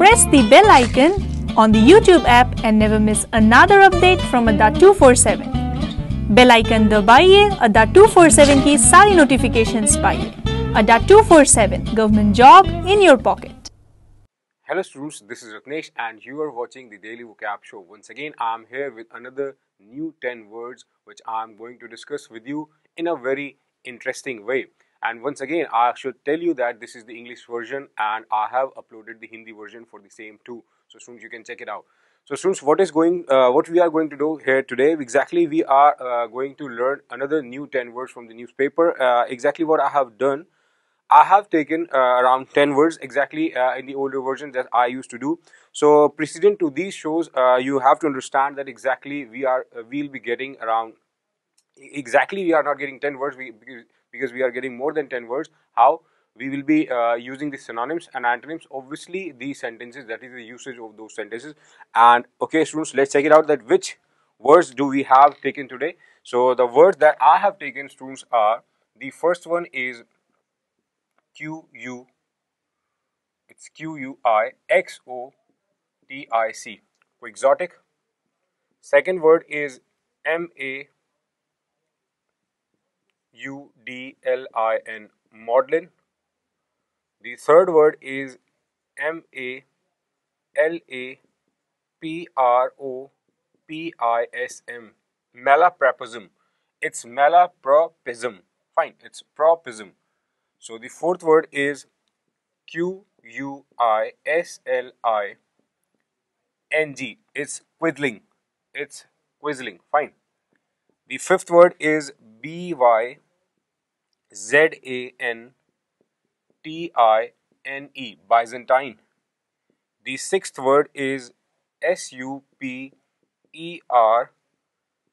Press the bell icon on the YouTube app and never miss another update from Adda 247. Bell icon दबाइए अड्डा 247 की सारी notifications पाइए. Adda 247 government job in your pocket. Hello students, this is Ratnesh and you are watching the Daily Vocab Show. Once again, I am here with another new 10 words which I am going to discuss with you in a very interesting way. And once again, I should tell you that this is the English version and I have uploaded the Hindi version for the same too. So students, you can check it out. So students, what we are going to do here today, exactly we are going to learn another new 10 words from the newspaper. Exactly what I have done, I have taken around 10 words exactly in the older version that I used to do. So precedent to these shows, you have to understand that exactly we'll be getting around, exactly we are not getting 10 words because we are getting more than 10 words. How? We will be using the synonyms and antonyms, obviously these sentences, that is the usage of those sentences. And okay students, let's check it out that which words do we have taken today. So the words that I have taken students are, the first one is QU, it's QUIXOTIC, Quixotic. Second word is MAUDLIN, Maudlin. The third word is MALAPROPISM, Malapropism. It's Malapropism. Fine, it's Propism. So the fourth word is QUISLING. It's Quisling. It's Quisling. Fine. The fifth word is BYZANTINE, Byzantine. The sixth word is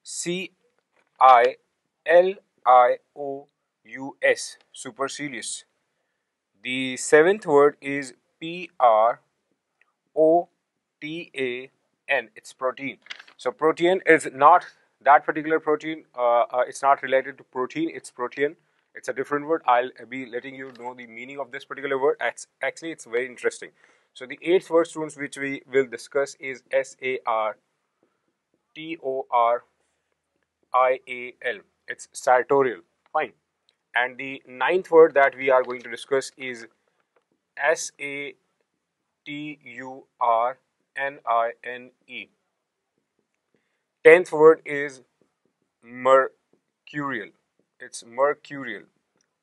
SUPERCILIOUS, Supercilious. The seventh word is PROTAN, it's Protean. So Protean is not that particular protein, it's not related to protein, it's Protean. It's a different word. I'll be letting you know the meaning of this particular word. Actually, it's very interesting. So the eighth word students which we will discuss is SARTORIAL. It's Sartorial. Fine. And the ninth word that we are going to discuss is SATURNINE. Tenth word is Mercurial. It's Mercurial.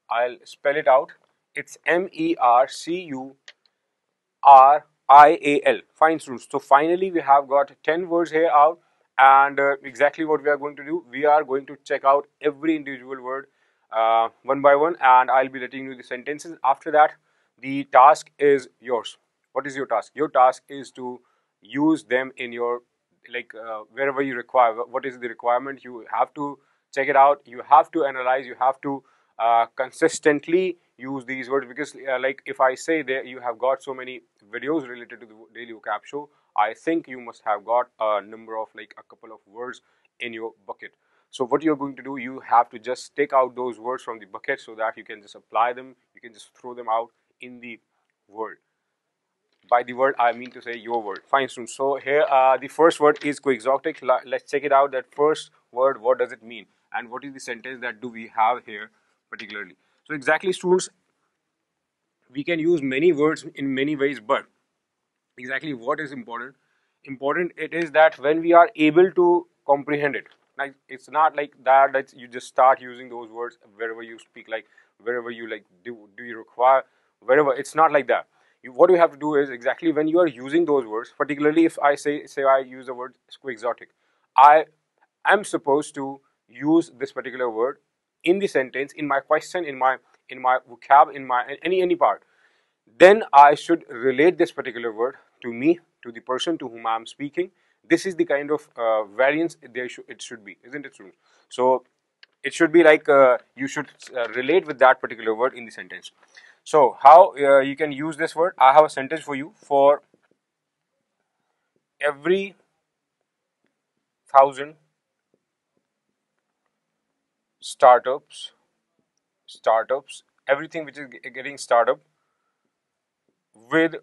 I'll spell it out. It's MERCURIAL. Fine students. So finally we have got 10 words here out, and exactly what we are going to do, we are going to check out every individual word one by one, and I'll be letting you the sentences. After that, the task is yours. What is your task? Your task is to use them in your wherever you require. What is the requirement? You have to check it out, you have to analyze, you have to consistently use these words, because if I say that you have got so many videos related to the Daily Vocab Show, I think you must have got a number of a couple of words in your bucket. So what you're going to do, you have to just take out those words from the bucket so that you can just apply them, you can just throw them out in the world. By the word, I mean to say your word. Fine students. So here the first word is Quixotic. Let's check it out, that first word, what does it mean? And what is the sentence that do we have here particularly? So exactly students, we can use many words in many ways, but exactly what is important? Important it is that when we are able to comprehend it. Like it's not like that you just start using those words wherever you speak, wherever you do you require, wherever. It's not like that. What we have to do is exactly when you are using those words, particularly if I say I use the word Quixotic, I am supposed to use this particular word in the sentence, in my question, in my vocab, in my any part. Then I should relate this particular word to me, to the person to whom I am speaking. This is the kind of variance it should be, isn't it true? So it should be you should relate with that particular word in the sentence. So how you can use this word? I have a sentence for you. For every 1,000 startups, everything which is getting startup with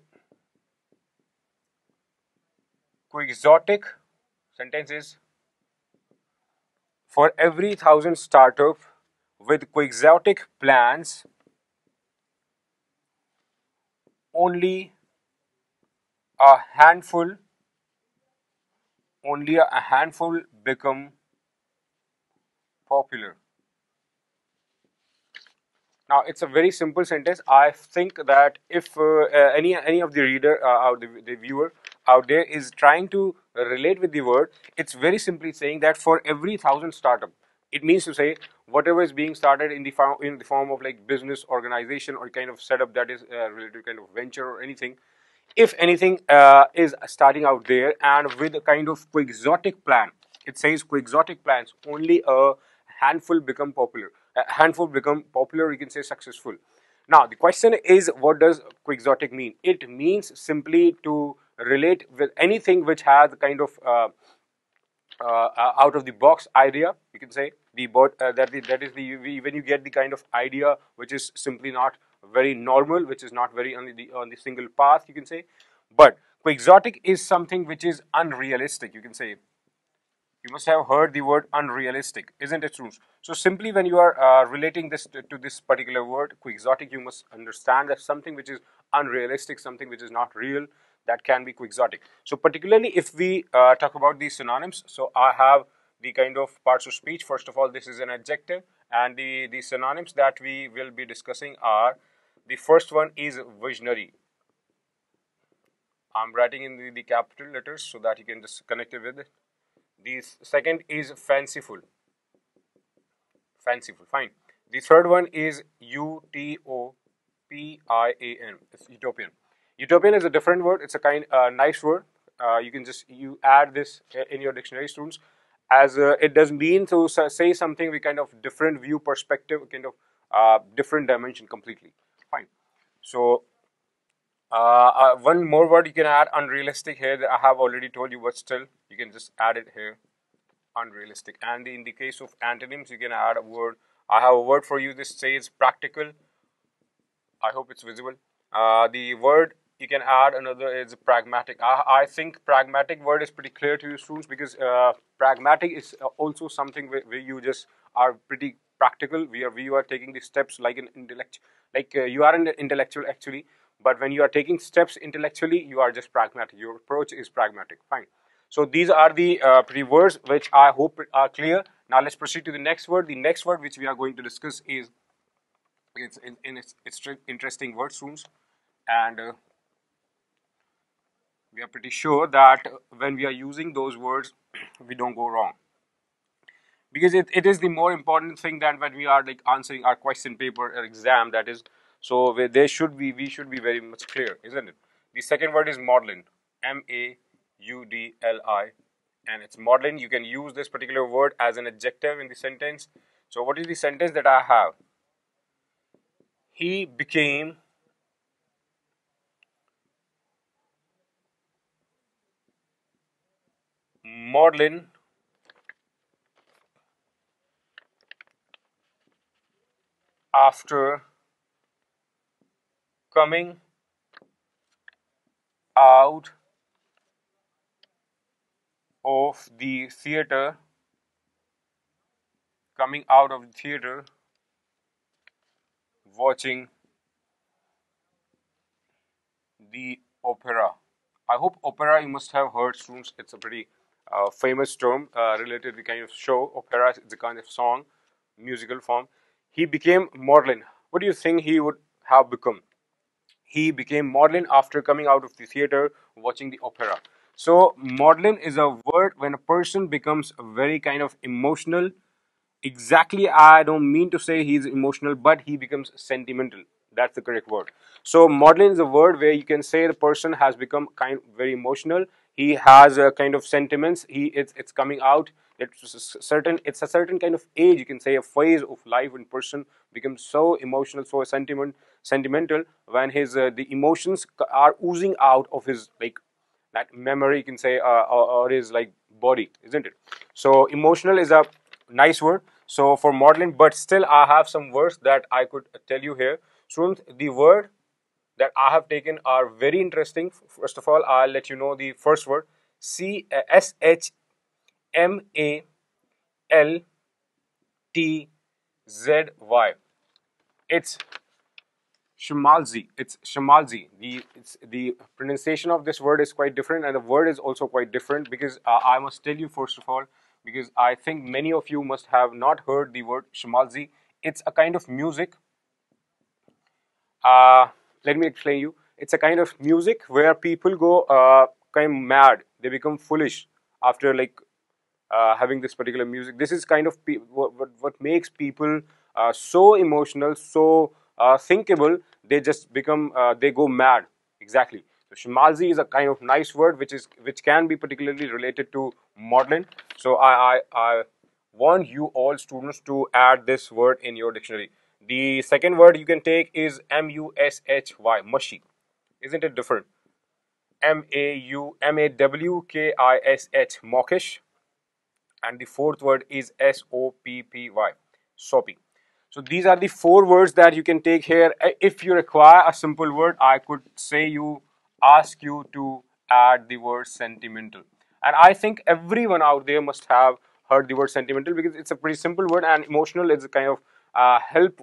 Quixotic sentence is, for every 1,000 startup with quixotic plans, only a handful become popular. Now, it's a very simple sentence. I think that if any of the reader or the viewer out there is trying to relate with the word, it's very simply saying that for every 1,000 startup, it means to say whatever is being started in the form of like business, organization, or kind of setup that is related to kind of venture or anything. If anything is starting out there and with a kind of quixotic plan, it says quixotic plans, only a handful become popular. You can say successful. Now the question is, what does quixotic mean? It means simply to relate with anything which has kind of out of the box idea. You can say the when you get the kind of idea which is simply not very normal, which is not very on the single path, you can say. But quixotic is something which is unrealistic, you can say. You must have heard the word unrealistic, isn't it true? So simply when you are relating this to this particular word quixotic, you must understand that something which is unrealistic, something which is not real, that can be quixotic. So particularly if we talk about these synonyms, so I have the kind of parts of speech. First of all, this is an adjective, and the synonyms that we will be discussing are, the first one is visionary. I'm writing in the capital letters so that you can just connect it with it. The second is fanciful. Fanciful, fine. The third one is utopian. It's utopian. Utopian is a different word. It's a kind nice word. You can just add this in your dictionary, students, as it does mean to say something with kind of different view, perspective, kind of different dimension completely. Fine. So one more word you can add, unrealistic, here that I have already told you, but still you can just add it here, unrealistic. And in the case of antonyms, you can add a word. I have a word for you. This says practical. I hope it's visible. The word you can add another is pragmatic. I think pragmatic word is pretty clear to you, students, because pragmatic is also something where you just are pretty practical. You are taking the steps like an intellect, like you are an intellectual actually. But when you are taking steps intellectually, you are just pragmatic. Your approach is pragmatic. Fine. So these are the three words which I hope are clear. Now let's proceed to the next word. The next word which we are going to discuss is, it's an interesting word, students. And we are pretty sure that when we are using those words, we don't go wrong. Because it is the more important thing than when we are like answering our question paper or exam, that is. So we should be very much clear, isn't it? The second word is Maudlin, M-A-U-D-L-I-N. It's Maudlin. You can use this particular word as an adjective in the sentence. So what is the sentence that I have? He became maudlin after coming out of the theater, watching the opera. I hope opera you must have heard, students. It's a pretty famous term related to the kind of show. Opera is the kind of song, musical form. He became Maudlin. What do you think he would have become? He became Maudlin after coming out of the theater, watching the opera. So Maudlin is a word when a person becomes very kind of emotional. Exactly, I don't mean to say he's emotional, but he becomes sentimental. That's the correct word. So Maudlin is a word where you can say the person has become kind of very emotional. He has a kind of sentiments. It's coming out. It's a certain kind of age, you can say, a phase of life when person becomes so emotional, so sentimental, when his the emotions are oozing out of his like that memory, you can say, or his like body, isn't it? So emotional is a nice word. So for Maudlin, but still I have some words that I could tell you here. Students, the word that I have taken are very interesting. First of all, I'll let you know the first word. Shmaltzy. It's Shmaltzy. The pronunciation of this word is quite different, and the word is also quite different, because I must tell you first of all, because I think many of you must have not heard the word Shmaltzy. It's a kind of music. Let me explain you. It's a kind of music where people go kind of mad. They become foolish after like having this particular music. This is kind of what makes people so emotional, so thinkable. They just become they go mad. Exactly. So Shmaltzy is a kind of nice word which can be particularly related to Maudlin. So I want you all students to add this word in your dictionary. The second word you can take is mushy, mushy. Isn't it different? mawkish, mawkish. And the fourth word is soppy, soppy. So these are the four words that you can take here. If you require a simple word, I could say you, ask you to add the word sentimental. And I think everyone out there must have heard the word sentimental, because it's a pretty simple word, and emotional is a kind of help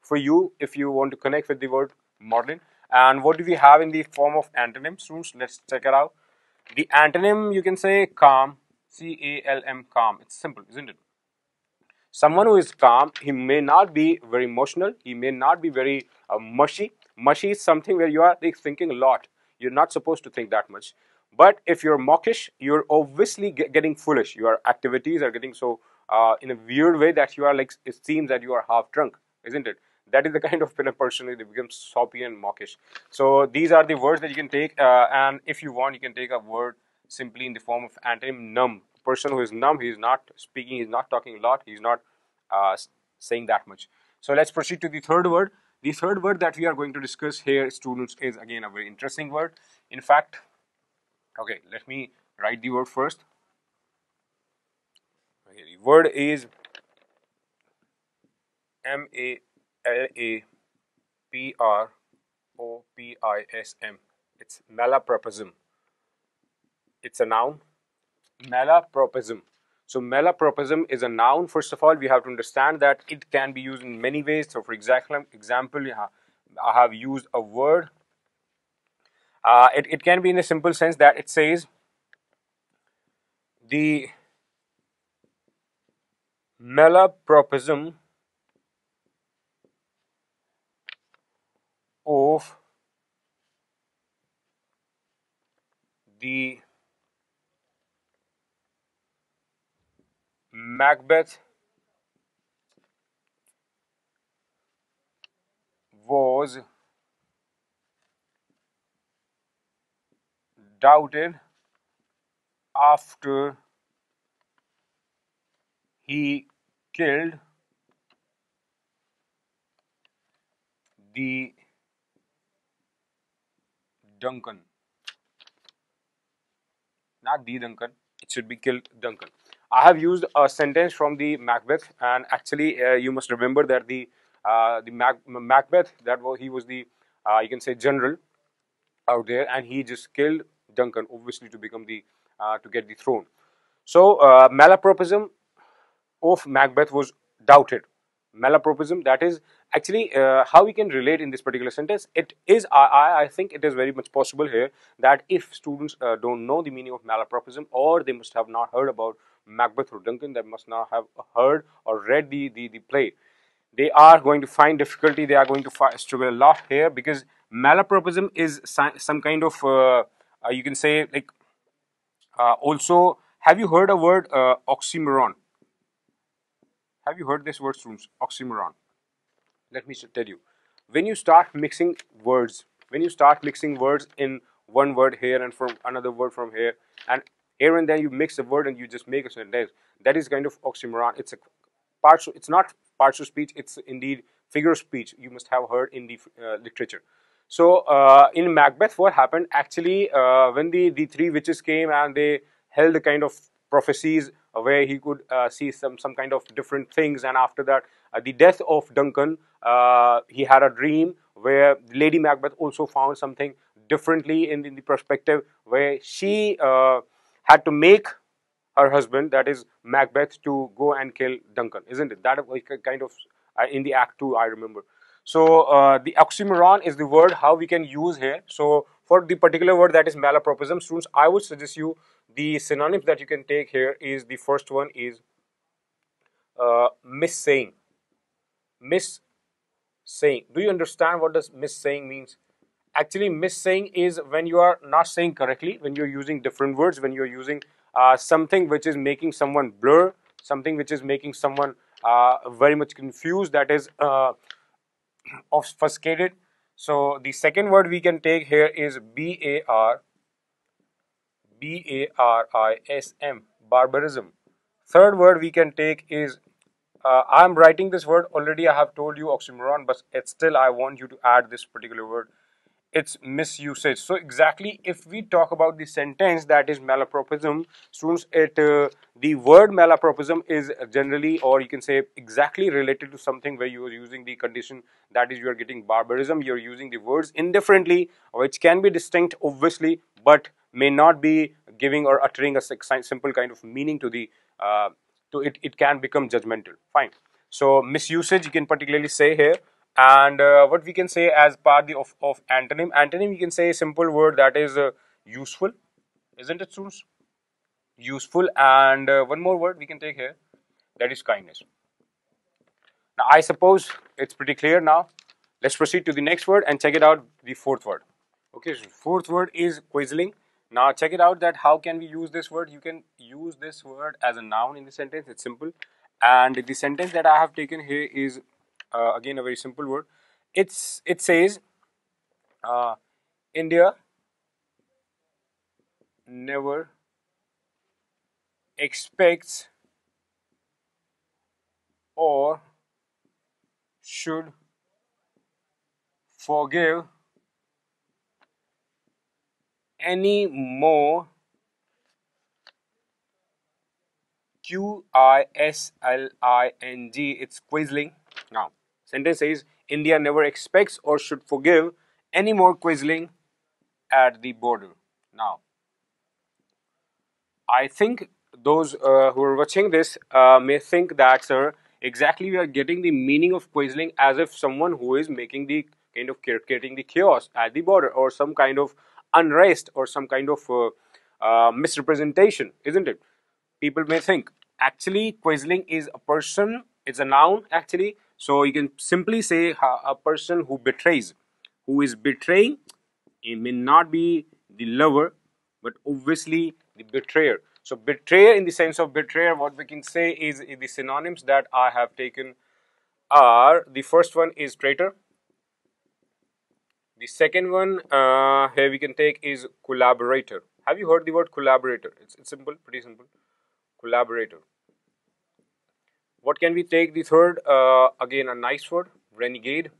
for you if you want to connect with the word Maudlin. And what do we have in the form of antonyms, students? Let's check it out. The antonym you can say calm, C-A-L-M, calm. It's simple, isn't it? Someone who is calm, he may not be very emotional, he may not be very mushy. Mushy is something where you are thinking a lot. You're not supposed to think that much. But if you're mawkish, you're obviously getting foolish. Your activities are getting so in a weird way that you are like, it seems that you are half drunk, isn't it? That is the kind of person that becomes soppy and mawkish. So these are the words that you can take, and if you want, you can take a word simply in the form of antonym numb. A person who is numb, he is not speaking, he is not talking a lot, he is not saying that much. So let's proceed to the third word. The third word that we are going to discuss here, students, is again a very interesting word. In fact, okay, let me write the word first. Okay, the word is M-A-L-A-P-R-O-P-I-S-M. It's malapropism. It's a noun. Malapropism. So malapropism is a noun. First of all, we have to understand that it can be used in many ways. So for example, I have used a word. It can be in a simple sense that it says the malapropism of the Macbeth was doubted after he killed the Duncan. Not the Duncan, it should be killed Duncan. I have used a sentence from the Macbeth, and actually you must remember that the Macbeth, he was the you can say general out there, and he just killed Duncan, obviously to become the to get the throne. So malapropism of Macbeth was doubted. Malapropism, that is actually how we can relate in this particular sentence. It is, I think it is very much possible here that if students don't know the meaning of malapropism, or they must have not heard about Macbeth or Duncan, they must not have heard or read the play, they are going to find difficulty, they are going to struggle a lot here, because malapropism is some kind of you can say like also, have you heard a word oxymoron? Have you heard this word, students? Oxymoron. Let me tell you. When you start mixing words, in one word here and from another word from here, and here and there you mix a word and you just make a sentence, that is kind of oxymoron. It's a partial. It's not partial speech. It's indeed figure of speech. You must have heard in the literature. So in Macbeth, what happened actually when the three witches came and they held a kind of prophecies where he could see some kind of different things, and after that the death of Duncan, he had a dream where Lady Macbeth also found something differently in the perspective where she had to make her husband, that is Macbeth, to go and kill Duncan, isn't it? That kind of in the act 2, I remember. So the oxymoron is the word how we can use here. So for the particular word that is malapropism, students, I would suggest you the synonyms that you can take here is the first one is missaying. Missaying. Do you understand what does missaying means? Actually, missaying is when you are not saying correctly, when you're using different words, when you're using something which is making someone blur, something which is making someone very much confused, that is obfuscated. So the second word we can take here is barbarism, barbarism. Third word we can take is, I'm writing this word already, I have told you oxymoron, but it's still I want you to add this particular word. It's misusage. So exactly, if we talk about the sentence that is malapropism, students, the word malapropism is generally, or you can say exactly related to something where you are using the condition, that is you are getting barbarism, you are using the words indifferently, which can be distinct obviously, but may not be giving or uttering a simple kind of meaning to the to it. It can become judgmental. Fine. So misusage you can particularly say here. And what we can say as part of antonym. Antonym, you can say a simple word that is useful, isn't it, students? Useful. And one more word we can take here, that is kindness. Now, I suppose it's pretty clear now. Let's proceed to the next word and check it out, the fourth word. Okay, so fourth word is Quisling. Now, check it out that how can we use this word. You can use this word as a noun in the sentence. It's simple. And the sentence that I have taken here is, again a very simple word. It says India never expects or should forgive any more Quisling. It's Quisling. Now, sentence says India never expects or should forgive any more Quisling at the border. Now, I think those who are watching this may think that, sir, exactly we are getting the meaning of Quisling as if someone who is making the kind of creating the chaos at the border or some kind of unrest or some kind of misrepresentation, isn't it? People may think actually Quisling is a person, it's a noun actually. So you can simply say a person who betrays, who is betraying. It may not be the lover, but obviously the betrayer. So betrayer in the sense of betrayer, what we can say is the synonyms that I have taken are, the first one is traitor. The second one here we can take is collaborator. Have you heard the word collaborator? It's simple, pretty simple. Collaborator. What can we take? The third, again a nice word, renegade.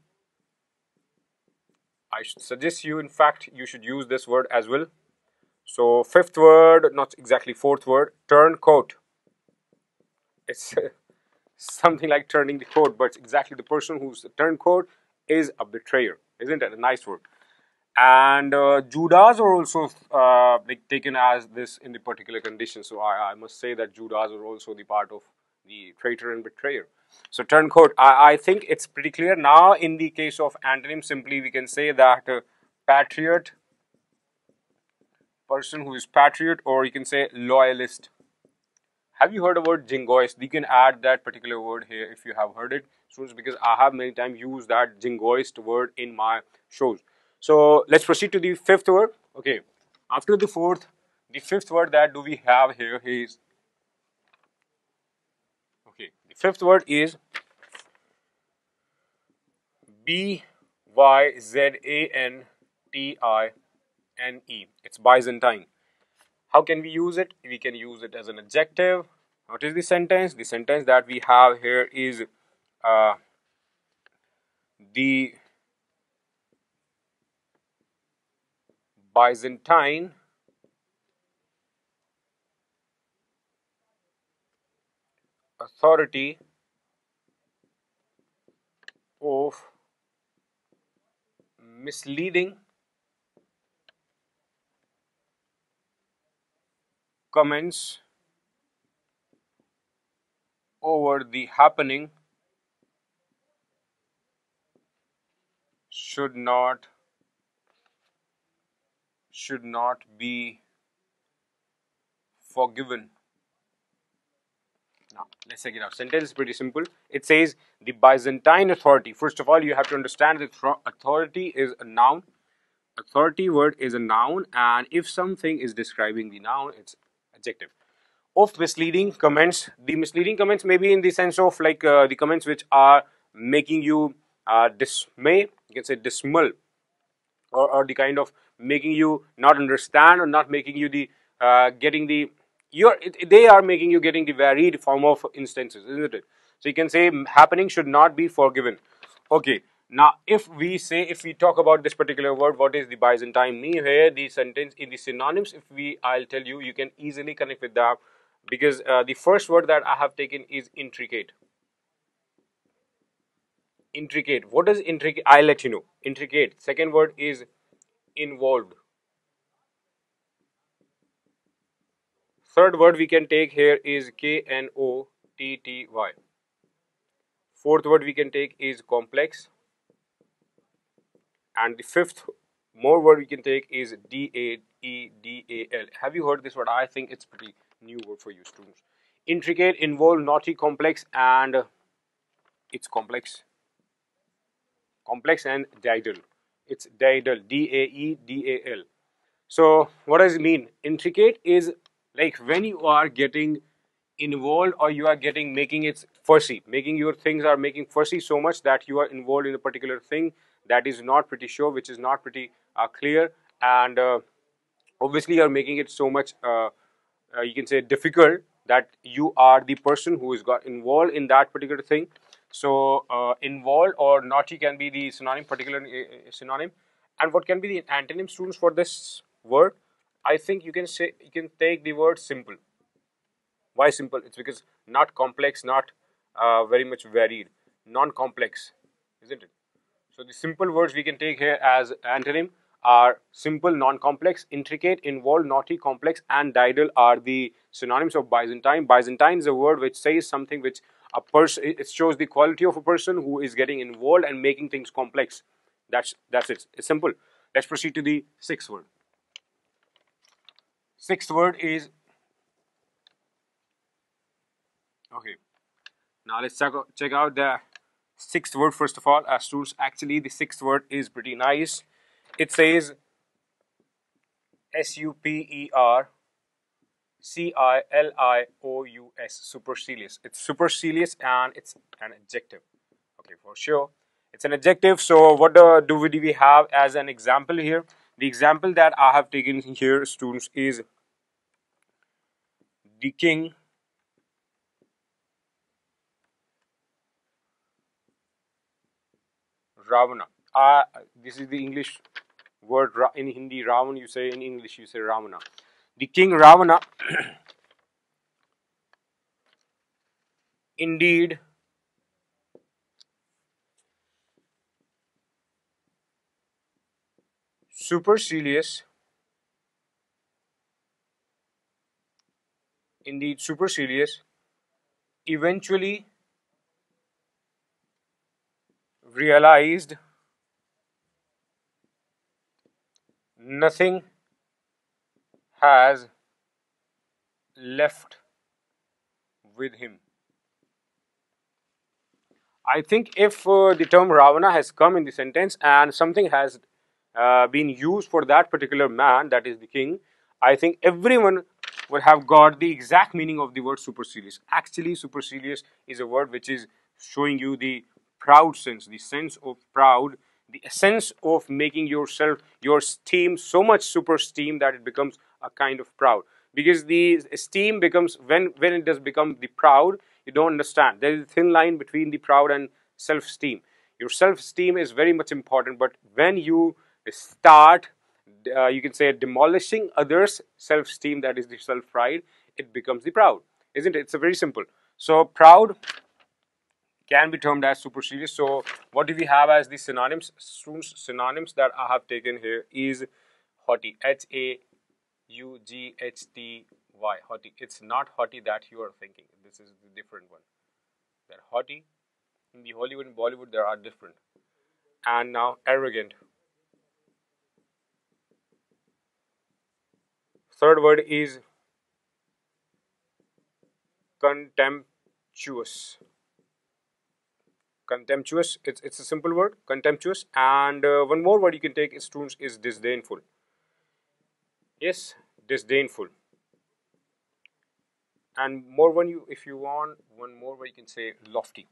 I should suggest you, in fact, you should use this word as well. So fifth word, not exactly fourth word, turncoat. It's something like turning the coat, but exactly the person who's the turncoat is a betrayer, isn't it? A nice word. And Judas are also taken as this in the particular condition. So I must say that Judas are also the part of the traitor and betrayer. So turncoat, I think it's pretty clear. Now in the case of antonym, simply we can say that patriot, person who is patriot, or you can say loyalist. Have you heard the word jingoist? You can add that particular word here if you have heard it, students, because I have many times used that jingoist word in my shows. So let's proceed to the fifth word. Okay, after the fourth, the fifth word that do we have here is, fifth word is Byzantine. It's Byzantine. How can we use it? We can use it as an adjective. What is the sentence? The sentence that we have here is the Byzantine authority of misleading comments over the happening should not be forgiven. Now, let's check it out. Sentence is pretty simple. It says the Byzantine authority. First of all, you have to understand that authority is a noun. Authority word is a noun, and if something is describing the noun, it's adjective. Of misleading comments. The misleading comments may be in the sense of like the comments which are making you dismay. You can say dismal, or the kind of making you not understand, or not making you the they are making you getting the varied form of instances, isn't it? So you can say happening should not be forgiven. Okay. Now, if we talk about this particular word, what is the Byzantine mean here? The sentence in the synonyms, I'll tell you, you can easily connect with that, because the first word that I have taken is intricate. Intricate. What is intricate? I'll let you know. Intricate. Second word is involved. Third word we can take here is knotty. Fourth word we can take is complex. And the fifth more word we can take is DAEDAL. Have you heard this word? I think it's pretty new word for you students. Intricate, involved, knotty, complex, and it's complex. Complex and daedal. It's daedal. DAEDAL. So what does it mean? Intricate is like when you are getting involved, or you are getting making it fussy, making your things are making fussy so much that you are involved in a particular thing that is not pretty sure, which is not pretty clear, and obviously you are making it so much you can say difficult that you are the person who is got involved in that particular thing. So involved or naughty can be the synonym, particular synonym. And what can be the antonym, students, for this word? I think you can say, you can take the word simple. Why simple? It's because not complex, not very much varied, non-complex, isn't it? So the simple words we can take here as antonym are simple, non-complex, intricate, involved, naughty, complex, and daedal are the synonyms of Byzantine. Byzantine is a word which says something which a person, it shows the quality of a person who is getting involved and making things complex. That's it. It's simple. Let's proceed to the sixth word. Sixth word is, okay, now let's check out the sixth word. First of all, as students, actually the sixth word is pretty nice. It says supercilious. Supercilious. It's supercilious, and it's an adjective. Okay, for sure, it's an adjective. So what do we have as an example here? The example that I have taken here, students, is the king Ravana. This is the English word. In Hindi, Ravan you say, in English you say Ravana. The king Ravana indeed supercilious. Indeed supercilious, eventually realized nothing has left with him. I think if the term Ravana has come in the sentence and something has been used for that particular man, that is the king, I think everyone would have got the exact meaning of the word supercilious. Actually, supercilious is a word which is showing you the proud sense, the sense of proud, the essence of making yourself, your esteem, so much super esteem that it becomes a kind of proud. Because the esteem becomes, when it does become the proud, you don't understand. There is a thin line between the proud and self-esteem. Your self-esteem is very much important, but when you start, you can say, demolishing others' self-esteem, that is the self-pride, it becomes the proud, isn't it? It's a very simple. So proud can be termed as supercilious. So what do we have as the synonyms? Synonyms that I have taken here is haughty. H-A-U-G-H-T Why? Haughty. It's not haughty that you are thinking. This is the different one. They're haughty. In the Hollywood and Bollywood, there are different. And now arrogant. Third word is contemptuous. Contemptuous, it's a simple word, contemptuous. And one more word you can take, students, is disdainful. Yes, disdainful. And more one you, if you want, one more word you can say lofty.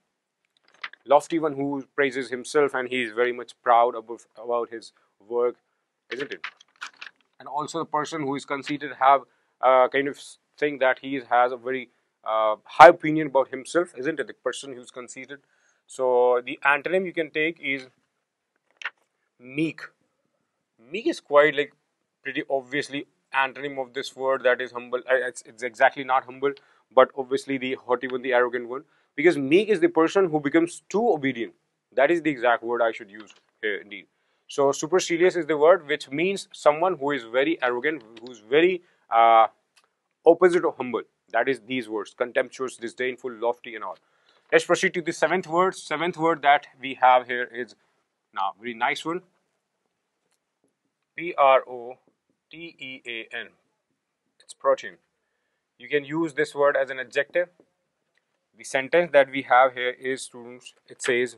Lofty, one who praises himself and he is very much proud about his work, isn't it? And also the person who is conceited have a kind of thing that he has a very high opinion about himself, isn't it? The person who is conceited. So the antonym you can take is meek. Meek is quite like pretty obviously antonym of this word, that is humble. It's exactly not humble, but obviously the haughty one, the arrogant one. Because meek is the person who becomes too obedient. That is the exact word I should use here indeed. So supercilious is the word which means someone who is very arrogant, who is very opposite of humble. That is these words, contemptuous, disdainful, lofty and all. Let's proceed to the seventh word. Seventh word that we have here is now very nice one. P-R-O-T-E-A-N. It's protean. You can use this word as an adjective. The sentence that we have here is, students, it says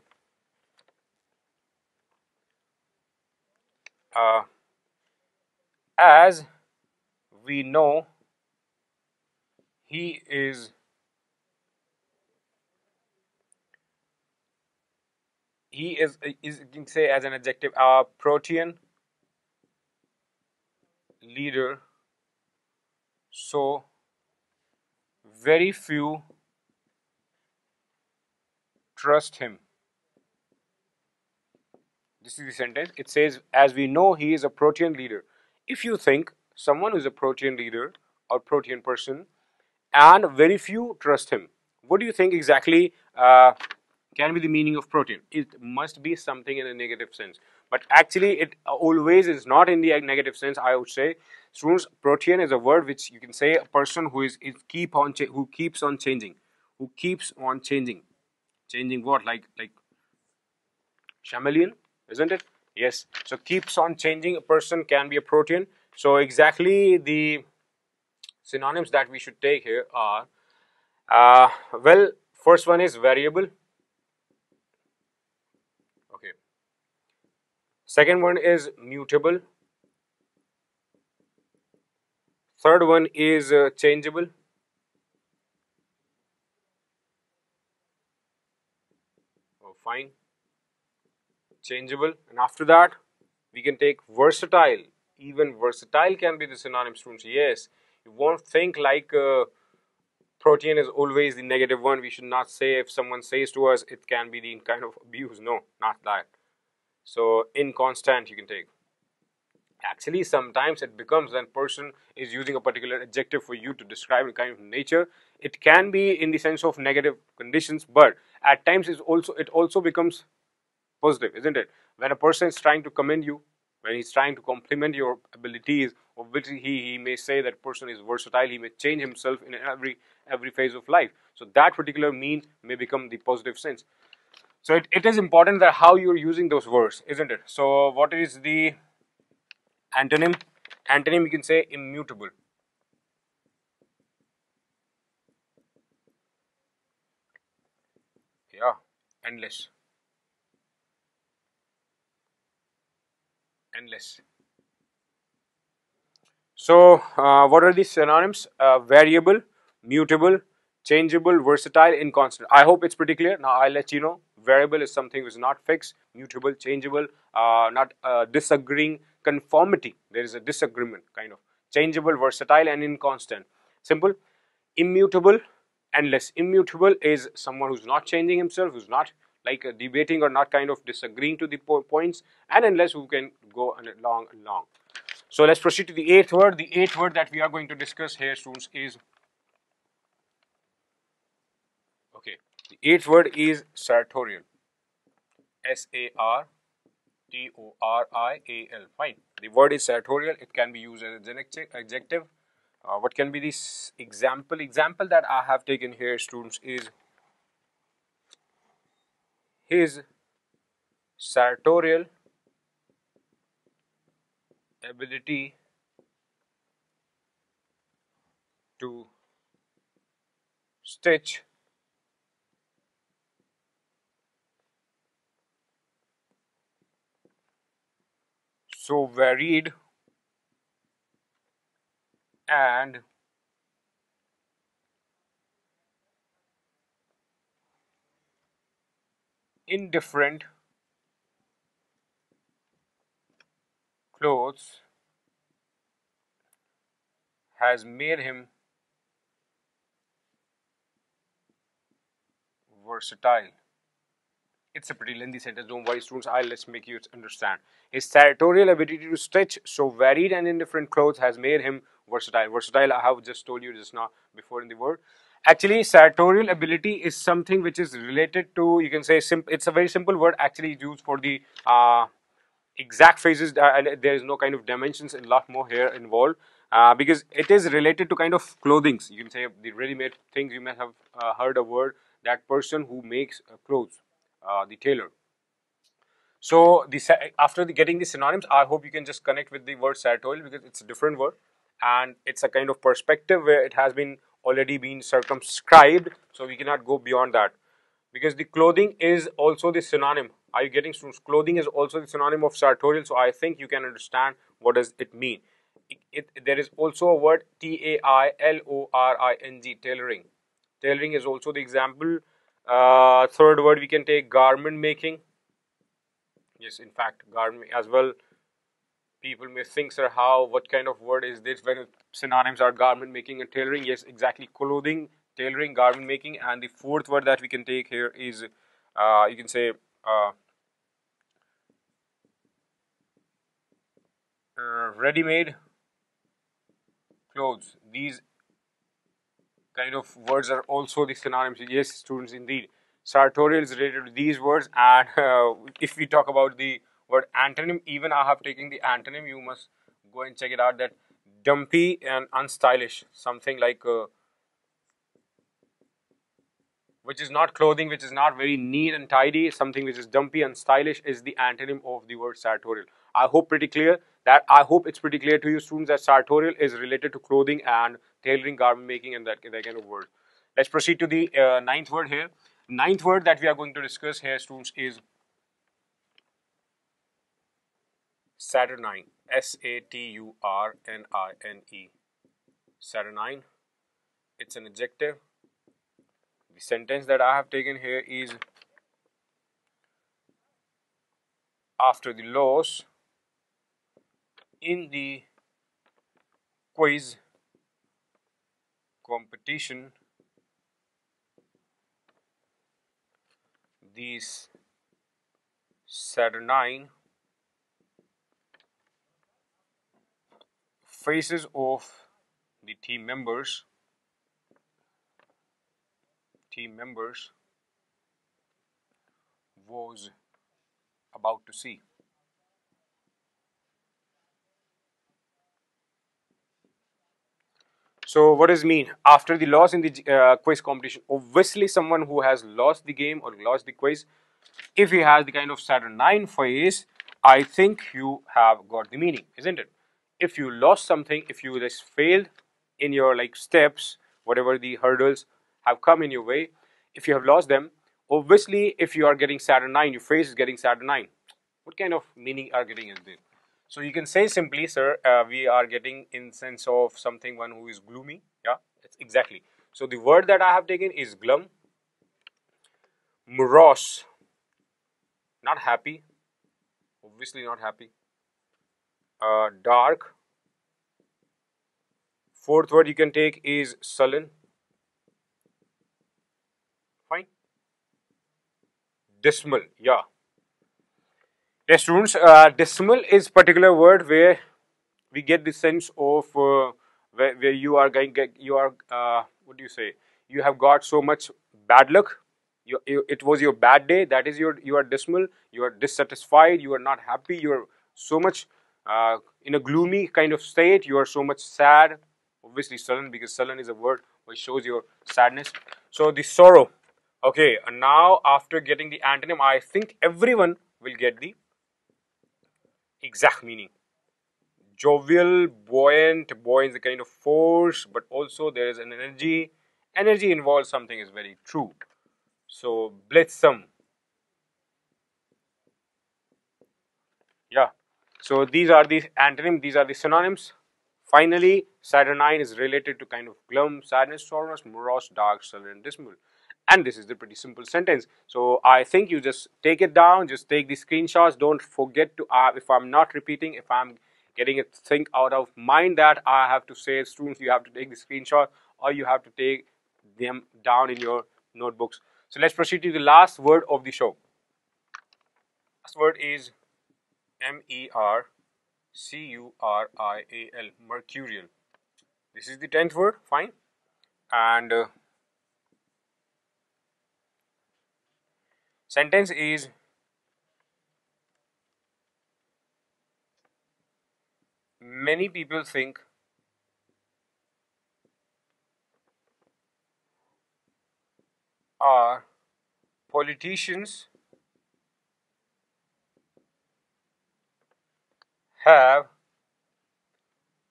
as we know, he is you can say as an adjective, a Protean leader, so very few trust him. This is the sentence. It says, as we know, he is a Protean leader. If you think someone is a Protean leader or Protean person and very few trust him, what do you think exactly can be the meaning of Protean? It must be something in a negative sense. But actually, it always is not in the negative sense, I would say. Students, Protean is a word which you can say a person who is who keeps on changing. Changing what? Like chameleon, isn't it? Yes. So keeps on changing, a person can be a Protean. So exactly the synonyms that we should take here are, well, first one is variable. Second one is mutable. Third one is changeable. Oh, fine. Changeable. And after that, we can take versatile. Even versatile can be the synonym, students. Yes. You won't think like Protean is always the negative one. We should not say if someone says to us, it can be the kind of abuse. No, not that. So inconstant you can take. Actually, sometimes it becomes when person is using a particular adjective for you to describe a kind of nature. It can be in the sense of negative conditions, but at times it also becomes positive, isn't it? When a person is trying to commend you, when he's trying to compliment your abilities, obviously he may say that person is versatile. He may change himself in every phase of life. So that particular mean may become the positive sense. So it is important that how you're using those words, isn't it? So what is the antonym? Antonym you can say immutable. Yeah, endless. Endless. So what are the synonyms? Variable, mutable, changeable, versatile, inconstant. I hope it's pretty clear. Now I'll let you know. Variable is something which is not fixed, mutable, changeable, not disagreeing, conformity. There is a disagreement kind of. Changeable, versatile, and inconstant. Simple. Immutable, endless. Immutable is someone who's not changing himself, who's not like debating or not kind of disagreeing to the points, and endless who can go along and long. So let's proceed to the eighth word. The eighth word that we are going to discuss here, students, is the eighth word is sartorial. S-A-R-T-O-R-I-A-L. Fine. The word is sartorial. It can be used as an adjective. What can be this example? Example that I have taken here, students, is his sartorial ability to stitch so varied and indifferent clothes has made him versatile. It's a pretty lengthy sentence, don't worry students, let's make you understand. His sartorial ability to stitch so varied and indifferent clothes has made him versatile. Versatile, I have just told you just now before in the word. Actually, sartorial ability is something which is related to, you can say, it's a very simple word actually used for the exact phases. There is no kind of dimensions and a lot more here involved because it is related to kind of clothing. You can say the ready-made things. You may have heard a word, that person who makes clothes, the tailor. So after getting the synonyms, I hope you can just connect with the word sartorial because it's a different word. And it's a kind of perspective where it has been already been circumscribed, so we cannot go beyond that because the clothing is also the synonym. Are you getting, students? Clothing is also the synonym of sartorial, so I think you can understand what does it mean. There is also a word T-A-I-L-O-R-I-N-G, tailoring. Tailoring is also the example. Third word we can take garment making. Yes, in fact, garment as well. People may think, sir, what kind of word is this when synonyms are garment making and tailoring? Yes, exactly. Clothing, tailoring, garment making. And the fourth word that we can take here is, you can say, ready-made clothes. These kind of words are also the synonyms. Yes, students, indeed. Sartorial is related to these words. And if we talk about the word antonym, even I have taken the antonym, you must go and check it out, that dumpy and unstylish, something like which is not clothing, which is not very neat and tidy, something which is dumpy and stylish is the antonym of the word sartorial. I hope it's pretty clear to you, students, that sartorial is related to clothing and tailoring, garment making, and that kind of word. Let's proceed to the ninth word here. Ninth word that we are going to discuss here, students, is Saturnine, S-A-T-U-R-N-I-N-E, Saturnine. It's an adjective. The sentence that I have taken here is, after the loss in the quiz competition, these Saturnine faces of the team members was about to see. So what does it mean? After the loss in the quiz competition, obviously someone who has lost the game or lost the quiz, if he has the kind of Saturnine face, I think you have got the meaning, isn't it? If you lost something, if you just failed in your steps, whatever the hurdles have come in your way, if you have lost them, obviously if you are getting Saturnine, your face is getting Saturnine. What kind of meaning are getting in this? So you can say simply, sir, we are getting in sense of something, one who is gloomy. Yeah, that's exactly. So the word that I have taken is glum, morose, not happy, obviously not happy. Dark. Fourth word you can take is sullen. Fine. Dismal. Yeah. Yes, students. Dismal is particular word where we get the sense of where you are going. You are what do you say? You have got so much bad luck. It was your bad day. That is you are dismal. You are dissatisfied. You are not happy. You are so much in a gloomy kind of state, you are so much sad, obviously sullen, because sullen is a word which shows your sadness. So the sorrow. Okay, and now after getting the antonym, I think everyone will get the exact meaning. Jovial, buoyant. Buoyant is a kind of force, but also there is an energy. Energy involves something is very true. So blithesome. Yeah. So these are the antonyms. These are the synonyms. Finally, Saturnine is related to kind of glum, sadness, sorrows, morose, dark, sullen, dismal. And this is the pretty simple sentence. So I think you just take it down. Just take the screenshots. Don't forget to, if I'm not repeating, if I'm getting a thing out of mind that I have to say, students, you have to take the screenshot or you have to take them down in your notebooks. So let's proceed to the last word of the show. Last word is M-E-R-C-U-R-I-A-L, mercurial. This is the 10th word, fine. And sentence is, many people think are politicians have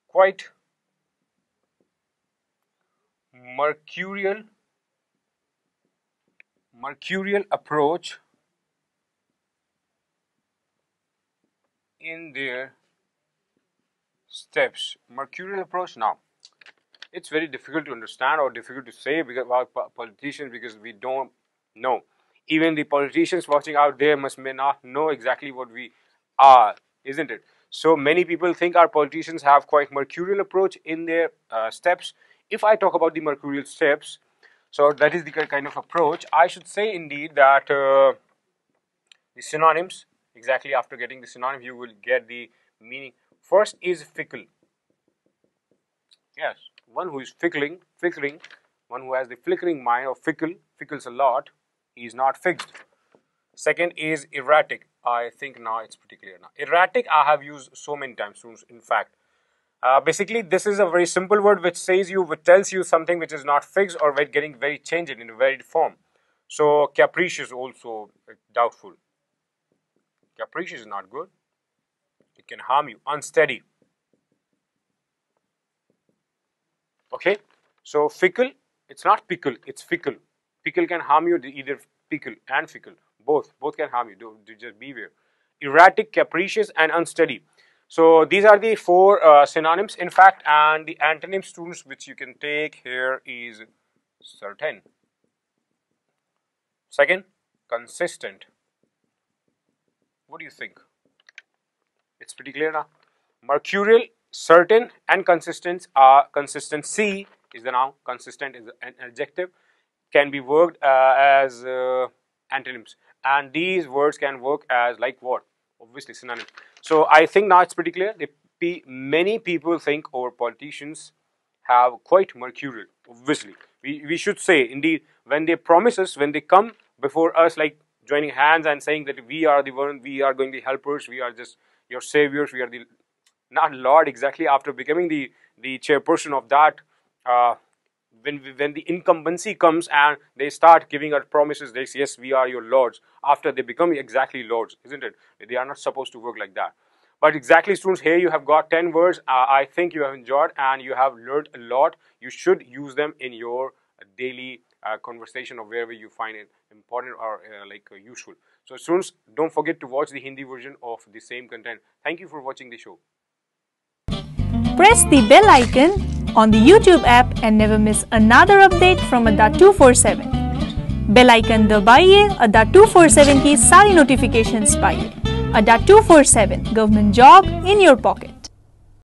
quite mercurial approach in their steps. Mercurial approach. Now, it's very difficult to understand or difficult to say about politicians, because we don't know. Even the politicians watching out there may not know exactly what we are, isn't it? So many people think our politicians have quite mercurial approach in their steps. If I talk about the mercurial steps, so that is the kind of approach. I should say indeed that the synonyms, exactly after getting the synonym, you will get the meaning. First is fickle. Yes, one who is flickering, one who has the flickering mind or fickle, fickles a lot, he is not fixed. Second is erratic. I think now it's pretty clear now. Erratic I have used so many times, in fact. Basically, this is a very simple word which says you, which tells you something which is not fixed or getting very changed in a varied form. So capricious also doubtful. Capricious is not good. It can harm you. Unsteady. Okay, so fickle, it's not pickle, it's fickle. Pickle can harm you, either pickle and fickle, both can harm you, just beware. Erratic, capricious and unsteady. So these are the four synonyms, in fact, and the antonym, students, which you can take here is certain. Second, consistent. What do you think? It's pretty clear now. Mercurial, certain and consistent are consistency is the noun. Consistent is an adjective, can be worked as antonyms, and these words can work as like what? Obviously synonyms. So I think now it's pretty clear. Many people think our politicians have quite mercurial. Obviously, we should say indeed when they promise us, when they come before us, like joining hands and saying that we are the one, we are going to help us, we are just your saviors, we are the not Lord exactly after becoming the chairperson of that, when the incumbency comes and they start giving out promises, they say, yes, we are your lords, after they become exactly lords, isn't it? They are not supposed to work like that. But exactly, students, here you have got 10 words. I think you have enjoyed and you have learned a lot. You should use them in your daily conversation or wherever you find it important or useful. So students, don't forget to watch the Hindi version of the same content. Thank you for watching the show. Press the bell icon on the YouTube app and never miss another update from Adda 247. Bell icon dabaiye, Adda 247 ki sari notifications paiye. Adda 247, government job in your pocket.